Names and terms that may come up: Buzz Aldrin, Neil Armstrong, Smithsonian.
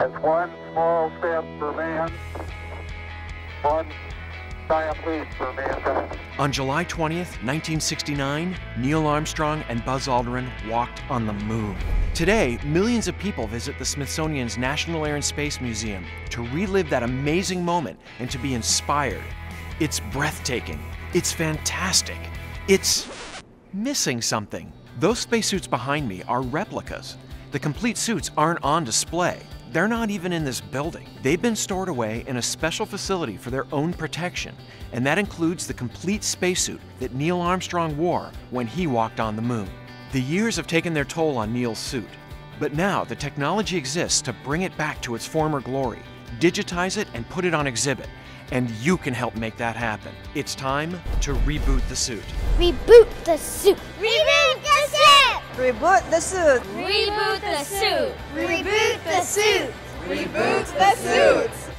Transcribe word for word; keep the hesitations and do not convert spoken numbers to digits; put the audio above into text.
It's one small step for man, one giant leap for mankind. On July twentieth, nineteen sixty-nine, Neil Armstrong and Buzz Aldrin walked on the moon. Today, millions of people visit the Smithsonian's National Air and Space Museum to relive that amazing moment and to be inspired. It's breathtaking. It's fantastic. It's missing something. Those spacesuits behind me are replicas. The complete suits aren't on display. They're not even in this building. They've been stored away in a special facility for their own protection, and that includes the complete spacesuit that Neil Armstrong wore when he walked on the moon. The years have taken their toll on Neil's suit, but now the technology exists to bring it back to its former glory, digitize it, and put it on exhibit. And you can help make that happen. It's time to reboot the suit. Reboot the suit. Reboot the suit. Reboot the suit. Reboot the suit. Reboot the suit. Reboot the suit.